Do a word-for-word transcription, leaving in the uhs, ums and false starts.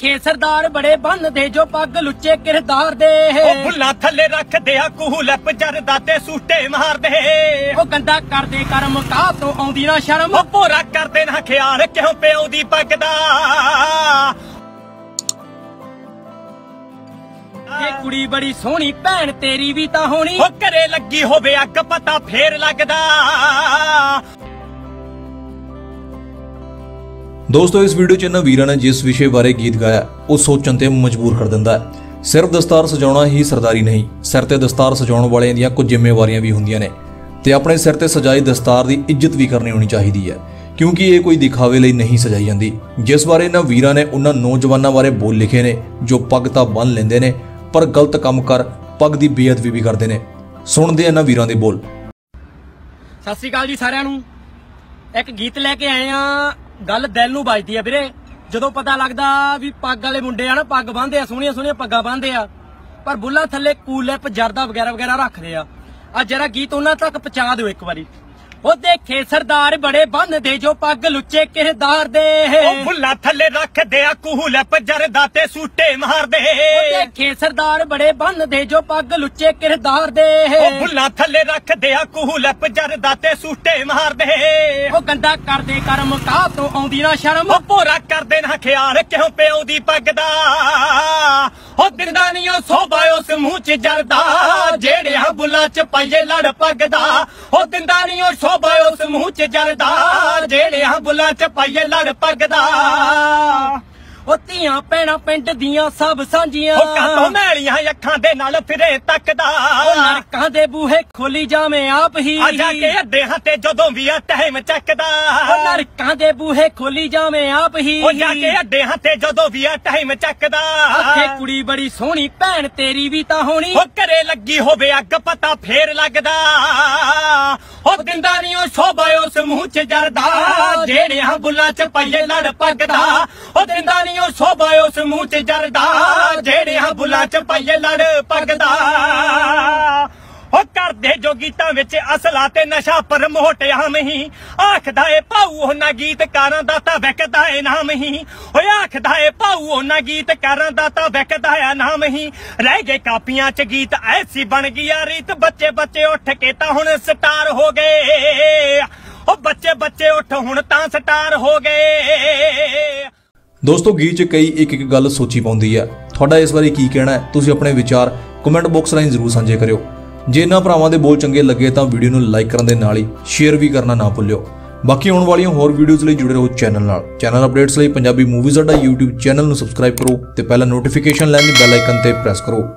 खे सरदार बड़े बन दे जो पग लुच्चे किरदार दे भुला थले रख दे कूहले पचर दाते सूटे मार दे गंदा कर दे कर मुका तो आउंदी ना शर्म पूरा कर दे ना ख्याल क्यों प्यो दी पगदा कुड़ी बड़ी सोहनी भैन तेरी भी ता होनी घरे लगी होवे अग पता फेर लगदा। दोस्तों इस वीडियो च वीरा ने जिस विषय बारे गीत गाया वो सोचण ते मजबूर कर दिंदा है। सिर्फ दस्तार सजाना ही सरदारी नहीं, सिर ते दस्तार सजाने वाले दियां कुछ जिम्मेवारियां भी हुंदियां ने ते अपने सिर ते सजाई दस्तार दी इज्जत भी करनी होनी चाहिदी है, क्योंकि ये कोई दिखावे लई नहीं सजाई जाती। जिस बारे इन्हां वीरां ने उन्हां नौजवानों बारे बोल लिखे ने जो पग तां बन लैंदे ने पर गलत काम कर पग की बेअदबी भी करते हैं। सुनते इन्हां वीरां दे बोल। सत श्री अकाल जी सारिआं नूं, एक गीत लैके आए हाँ। गल दिल नूं वजदी है वीरे, जदों पता लगदा भी पग वाले मुंडे आ ना पग बन्नदे आ, सोहणियां सोहणियां पग्गां बन्नदे आ पर बुल्लां थल्ले कूलैप जरदा वगैरा वगैरा रखदे आ। आ जरा गीत उन्हां तक पहुंचा दिओ एक वारी। ओ देखे सरदार बड़े बन दे जो पग लुच्चे किरदार दे बुल्ला थले रख दे कूहलैप जरदा ते सूटे मार दे देखे सरदार बड़े बन दे जो पग लुच्चे किरदार दे बुल्ला थले रख दे कूहलैप जरदा ते सूटे मार दे गंदा कर दे कर मुका तो आउंदी ना शर्म पूरा कर दे ना ख्याल क्यों प्यो दी पगदा दिंदा नी ओ सोभा उस मूंह च जरदा जेड़े बुल्ला च पाइए लड़ पगदा दिंदा नी ओ शोभा उस मूंह च जरदा जेड़े बुल्ला च पाइए लड़ पगदा। ਧੀਆਂ ਭੈਣਾਂ ਪਿੰਡ ਦੀਆਂ ਸਭ ਸਾਂਝੀਆਂ ਕਾਤੋਂ ਮੈਲੀਆਂ ਅੱਖਾਂ ਦੇ ਨਾਲ ਫਿਰੇ ਤੱਕਦਾ ਨਰਕਾਂ ਦੇ ਬੂਹੇ ਖੋਲੀ ਜਾਵੇਂ ਆਪ ਹੀ ਆ ਜਾ ਕੇ ਅੱਡਿਆਂ ਤੇ ਜਦੋਂ ਵੀ ਆ ਟਾਈਮ ਚੱਕਦਾ ਨਰਕਾਂ ਦੇ ਬੂਹੇ ਖੋਲੀ ਜਾਵੇਂ ਆਪ ਹੀ ਆ ਜਾ ਕੇ ਅੱਡਿਆਂ ਤੇ ਜਦੋਂ ਵੀ ਆ ਟਾਈਮ ਚੱਕਦਾ ਅੱਖੇ ਕੁੜੀ ਬੜੀ ਸੋਹਣੀ ਭੈਣ ਤੇਰੀ ਵੀ ਤਾਂ ਹੋਣੀ ਘਰੇ ਲੱਗੀ ਹੋਵੇ ਅੱਗ ਪਤਾ ਫੇਰ ਲੱਗਦਾ ਉਹ ਦਿੰਦਾ ਨਹੀਂ ਉਹ ਸ਼ੋਭਾ ਉਸ ਮੂੰਹ ਚ ਜਰਦਾ ਜਿਹੜੇ ਬੁੱਲਾਂ ਚ ਪਾਈਏ ਲੜ ਪੱਗਦਾ ਉਹ ਦਿੰਦਾ ਨਹੀਂ ਉਹ ਸ਼ੋਭਾ ਉਸ ਮੂੰਹ ਚ ਜਰਦਾ ਜਿਹੜੇ ਬੁੱਲਾਂ ਚ ਪਾਈਏ ਲੜ ਪੱਗਦਾ। ਉਹ ਕਰਦੇ ਜੋ ਗੀਤਾਂ ਵਿੱਚ ਅਸਲਾ ਤੇ ਨਸ਼ਾ ਪਰ ਮੋਟਿਆ ਨਹੀਂ ਆਖਦਾ ਏ ਪਾਉ ਉਹਨਾਂ ਗੀਤਕਾਰਾਂ ਦਾ ਤਾਂ ਵਕਦਾ ਏ ਨਾਮ ਹੀ ਓਏ ਆਖਦਾ ਏ ਪਾਉ ਉਹਨਾਂ ਗੀਤਕਾਰਾਂ ਦਾ ਤਾਂ ਵਕਦਾ ਏ ਨਾਮ ਹੀ ਰਹਿ ਗਏ ਕਾਪੀਆਂ 'ਚ ਗੀਤ ਐਸੀ ਬਣ ਗਿਆ ਰੀਤ ਬੱਚੇ ਬੱਚੇ ਉੱਠ ਕੇ ਤਾਂ ਹੁਣ ਸਟਾਰ ਹੋ ਗਏ ਉਹ ਬੱਚੇ ਬੱਚੇ ਉੱਠ ਹੁਣ ਤਾਂ ਸਟਾਰ ਹੋ ਗਏ। दोस्तों गीत च कई एक एक गल सोची पाउंदी है। तुहाडा इस बारे की कहना है तुसीं अपने विचार कमेंट बॉक्स राहीं जरूर सांझे करियो। जे इन्हां भरावां दे बोल चंगे लगे तां वीडियो नूं लाइक करन दे नाल ही शेयर भी करना ना भुल्लियो। बाकी आउण वालियां होर वीडियोज़ लई जुड़े रहो चैनल नाल। चैनल अपडेट्स लई पंजाबी मूवीज़ दा यूट्यूब चैनल नूं सबसक्राइब करो ते पहला नोटिफिकेशन लैण लई बैल आइकन ते प्रेस करो।